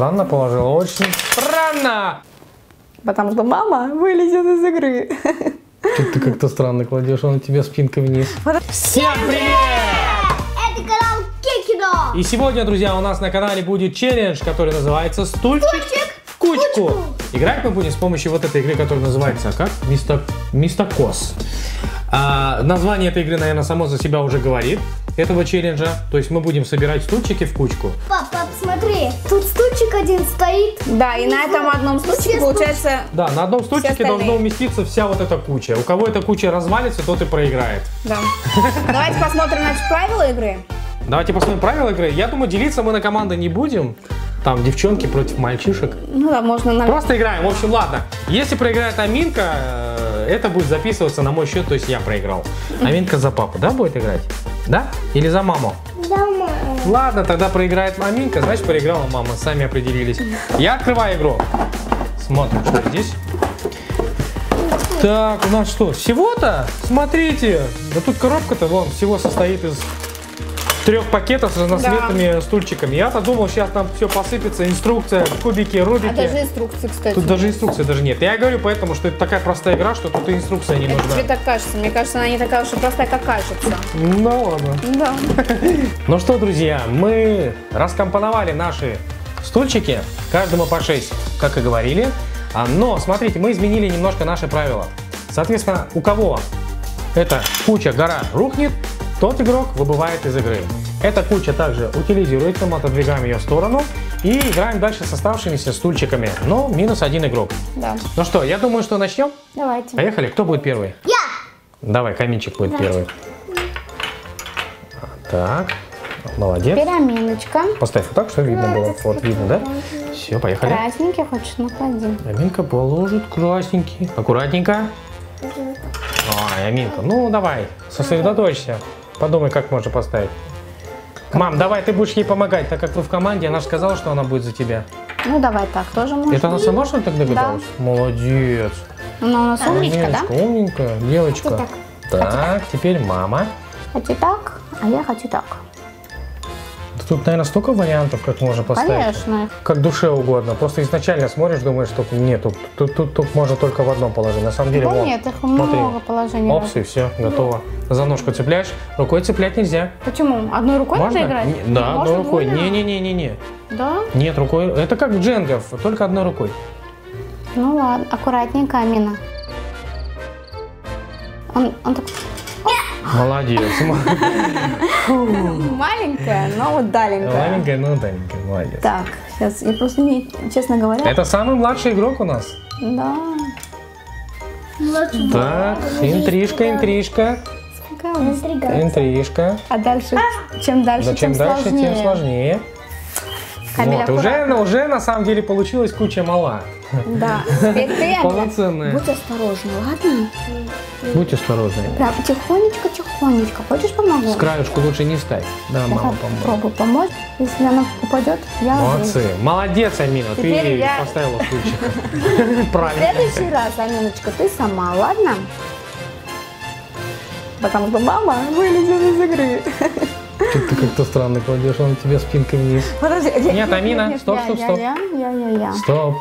Странно положила, очень странно! Потому что мама вылезет из игры. Ты как-то странно кладешь, он у тебя спинка вниз. Всем привет! Это канал Кикидо! И сегодня, друзья, у нас на канале будет челлендж, который называется «Стульчик в кучку». Играть мы будем с помощью вот этой игры, которая называется как? Мистакос. Название этой игры, наверное, само за себя уже говорит, этого челленджа. То есть мы будем собирать стульчики в кучку. Папа, смотри, тут стульчик один стоит. Да, и на этом одном стульчике получается... Да, на одном стульчике должна уместиться вся вот эта куча. У кого эта куча развалится, тот и проиграет. Да. Давайте посмотрим наши правила игры. Давайте посмотрим правила игры. Я думаю, делиться мы на команды не будем. Там девчонки против мальчишек. Ну да, можно... Просто играем. В общем, ладно. Если проиграет Аминка, это будет записываться на мой счет, то есть я проиграл. Аминка за папу, да, будет играть? Да? Или за маму? За маму. Ладно, тогда проиграет Аминка, значит, проиграла мама. Сами определились. Я открываю игру. Смотрим, что здесь. Так, у нас что? Всего-то? Смотрите. Да тут коробка-то, вон, всего состоит из... 3 пакетов с разноцветными стульчиками. Я-то думал, сейчас там все посыпется. Инструкция, кубики, рубики. А даже инструкции, кстати. Тут даже инструкции даже нет. Я говорю поэтому, что это такая простая игра, что тут инструкция не нужна. Тебе так кажется. Мне кажется, она не такая уж и простая, как кажется. Ну ладно. Да. Ну что, друзья, мы раскомпоновали наши стульчики. Каждому по 6, как и говорили. Но, смотрите, мы изменили немножко наши правила. Соответственно, у кого эта куча, гора рухнет, тот игрок выбывает из игры. Эта куча также утилизируется, мы отодвигаем ее в сторону и играем дальше с оставшимися стульчиками. Но минус 1 игрок. Да. Ну что, я думаю, что начнем? Давайте. Поехали. Кто будет первый? Я! Давай, Камильчик будет первый. Так, молодец. Теперь Аминочка. Поставь вот так, чтобы видно было. Вот видно, да? Все, поехали. Красненький хочешь, наклади. Аминка положит красненький. Аккуратненько. Ой, Аминка, ну давай, сосредоточься. Подумай, как можно поставить. Мам, давай, ты будешь ей помогать, так как вы в команде, она же сказала, что она будет за тебя. Ну, давай так, тоже можно. Это она сама, что ли, так догадалась? Да. Молодец. Она у нас умничка, да? Умненькая, девочка. Так, так, теперь мама. Хочу так, а я хочу так. Тут, наверное, столько вариантов, как можно поставить. Конечно. Как душе угодно. Просто изначально смотришь, думаешь, что нет, тут можно только в одном положении. На самом деле, да вот, нет, их смотри, много положений. Опс, и все, готово. За ножку цепляешь, рукой цеплять нельзя. Почему? Одной рукой можно играть? Да, одной рукой. Не-не-не-не-не. Да? Нет, рукой. Это как в дженгов, только одной рукой. Ну ладно, аккуратненько, Амина. Он так... Молодец. Маленькая, но удаленькая. Маленькая, но удаленькая, молодец. Так, сейчас я просто не, честно говоря. Это самый младший игрок у нас. Да. Младший. Так, интрижка, интрижка. Интрижка. А дальше, чем дальше, тем сложнее. Тем сложнее. Вот, уже на самом деле получилась куча мала. Да, теперь ты полноценная. Будь осторожна, ладно? Будь осторожна. Да, тихонечко, тихонечко. Хочешь помогу? С краешку лучше не встать. Да, мама поможет. Попробуй помочь. Если она упадет, я... Молодцы. Молодец, Амина, ты поставила ключик. Правильно. В следующий раз, Аминочка, ты сама, ладно? Потому что мама вылезет из игры. Ты как-то странно кладешь, он у тебя спинкой вниз. Подожди, нет, Амина, стоп, стоп, стоп. Стоп.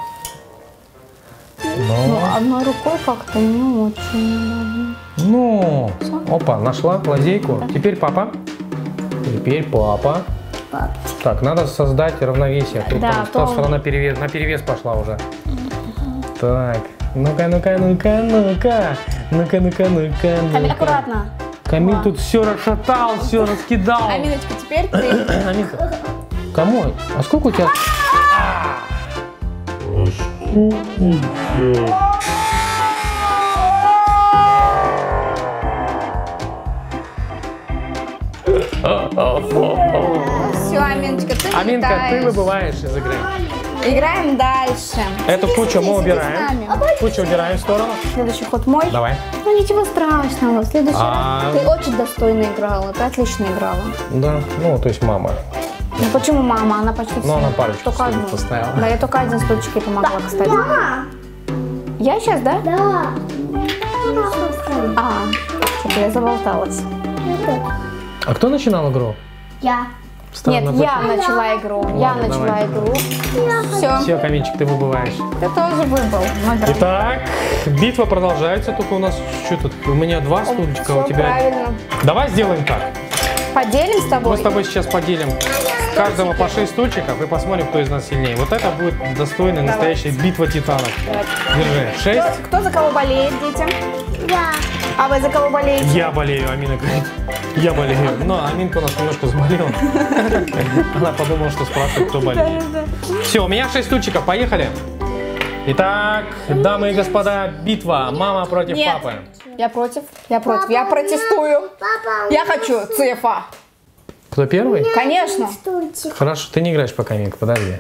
Но одной рукой как-то не очень. Ну, опа, нашла лазейку. Теперь папа. Теперь папа. Так, надо создать равновесие. Тут та сторона на перевес пошла уже. Так, ну-ка, ну-ка, ну-ка, ну-ка. Ну-ка, ну-ка, ну-ка. Камиль, аккуратно. Камиль тут все расшатал, все раскидал. Аминочка, теперь ты. Аминка, кому? А сколько у тебя... Все, Аминочка, ты Аминка, ты выбываешь из игры. Играем дальше. Эту кучу мы убираем. Кучу убираем в сторону. Следующий ход мой. Давай. Ну ничего страшного. В следующий раз ты очень достойно играла. Ты отлично играла. Да, ну то есть мама. Ну почему мама? Она почти все. Она парочку поставила. Да, я только один стульчик ей помогла, кстати. Да. Я сейчас, да? Да. А, что-то я заболталась. А кто начинал игру? Я. Странно. Нет, я начала игру. Ладно, я начала игру. Все. Все, Камильчик, ты выбываешь. Ты тоже выбыл. Итак, битва продолжается. Только у нас что тут? У меня два стульчика, у тебя. Правильно. Давай сделаем так. Поделим с тобой. Мы с тобой сейчас поделим каждого по 6 стульчиков и посмотрим, кто из нас сильнее. Вот это будет достойная настоящая битва титанов. Держи. 6. Кто за кого болеет, дети? Я. А вы за кого болеете? Я болею, Амина говорит. Я болею. Но Аминка у нас немножко заболела. Она подумала, что спрашивает, кто болеет. Все, у меня 6 стульчиков, поехали. Итак, дамы и господа, битва. Мама против папы. Я против. Я против. Папа, я протестую. Папа, я хочу ЦФА. Кто первый? Конечно. Хорошо, ты не играешь пока, Аминка, подожди.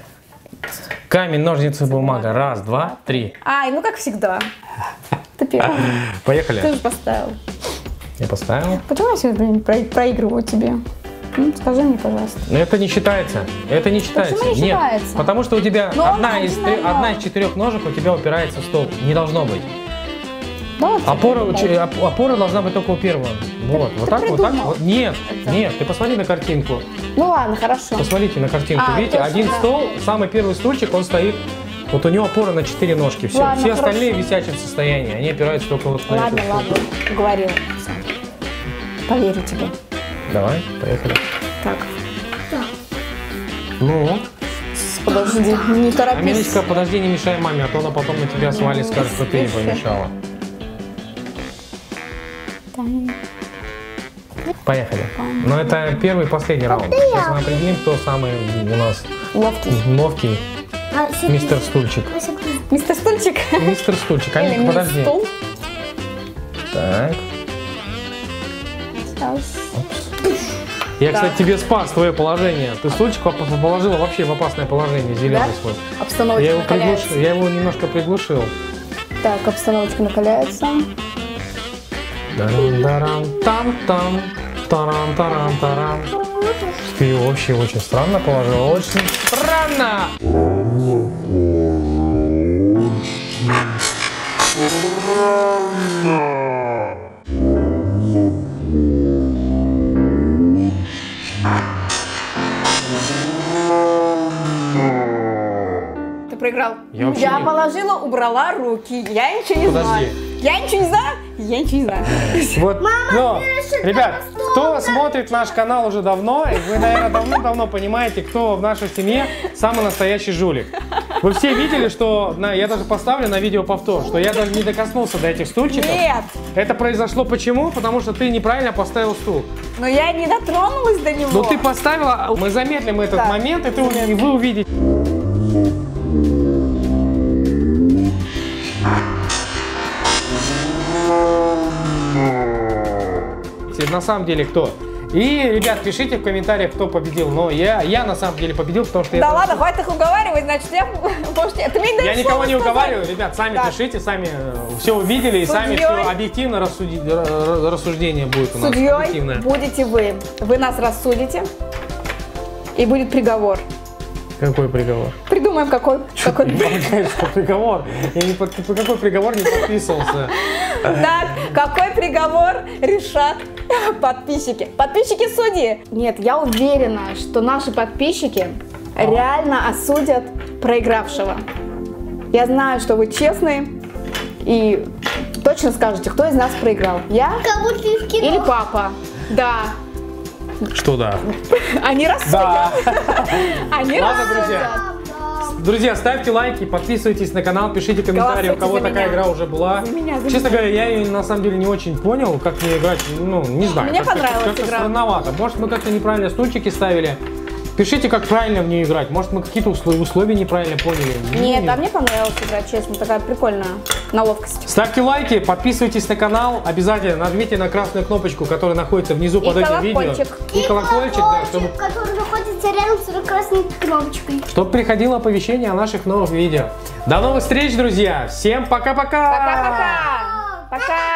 Камень, ножницы, бумага. Раз, два, три. Ай, ну как всегда. Ты первый. Поехали. Ты же поставил. Я поставил. Почему я сегодня проигрываю тебе? Скажи мне, пожалуйста. Но это не считается. Это не считается. Почему не считается? Нет, потому что у тебя одна из 4 ножек у тебя упирается в стол. Не должно быть. Да, опора должна быть только у первого. Вот, вот так, вот так. Вот. Нет, нет, ты посмотри на картинку. Ну ладно, хорошо. Посмотрите на картинку. Видите, точно, один стол, самый первый стульчик, он стоит. Вот у него опора на 4 ножки. Все, ладно, все остальные в висячем состоянии. Они опираются только вот на эту штуку. Ладно, ладно, говорила. Поверю тебе. Давай, поехали. Так. Ну. Подожди, не торопись. Аминочка, подожди, не мешай маме, а то она потом на тебя свалит, скажет, что ты ей помешала. Поехали. Но это первый и последний раунд. Сейчас мы определим, кто самый у нас ловкий. Мистер Стульчик. Мистер Стульчик? Мистер Стульчик. Аминка, подожди. Так. Я, кстати, тебе спас твое положение. Ты стульчик положила вообще в опасное положение, зеленый свой. Обстановочка я его немножко приглушил. Так, обстановочка накаляется. Тарам-тарам-тарам-тарам-тарам. Ты вообще очень странно положила. Очень странно! Ты проиграл. Я положила, убрала руки. Я ничего не знаю. Я ничего не знаю. Я ничего не знаю. Вот, но, ребят, кто смотрит наш канал уже давно, вы, наверное, давно понимаете, кто в нашей семье самый настоящий жулик. Вы все видели, что я даже поставлю на видео повтор, что я даже не докоснулся до этих стульчиков. Нет. Это произошло почему? Потому что ты неправильно поставил стул. Но я не дотронулась до него. Но ты поставила. Мы замедлим этот момент, и вы увидите. На самом деле кто? И, ребят, пишите в комментариях, кто победил. Но я на самом деле победил, потому что я... Да ладно, хватит их уговаривать, значит, я никого не уговариваю, ребят, сами пишите, сами все увидели, и сами все объективно рассуждение будет у нас. Судьей будете вы. Вы нас рассудите, и будет приговор. Какой приговор? Придумаем, какой. Какой приговор? Я ни под какой приговор не подписывался. Так, какой приговор решат подписчики? Подписчики судьи. Нет, я уверена, что наши подписчики реально осудят проигравшего. Я знаю, что вы честные и точно скажете, кто из нас проиграл. Я или папа. Да. Что да? Они рассудят. Да. Они ладно, рассудят. Друзья, ставьте лайки, подписывайтесь на канал, пишите комментарии, у кого такая игра уже была. Честно говоря, я ее на самом деле не очень понял, как мне играть, ну, не знаю. Мне понравилась игра. Как-то странновато. Может, мы как-то неправильно стульчики ставили. Пишите, как правильно в нее играть. Может, мы какие-то условия неправильно поняли. Нет, а мне понравилась игра, честно, такая прикольная, на ловкость. Ставьте лайки, подписывайтесь на канал, обязательно нажмите на красную кнопочку, которая находится внизу под этим видео. И колокольчик, да, чтобы... который находится рядом с красной кнопочкой. Чтобы приходило оповещение о наших новых видео. До новых встреч, друзья! Всем пока-пока! Пока-пока! Пока!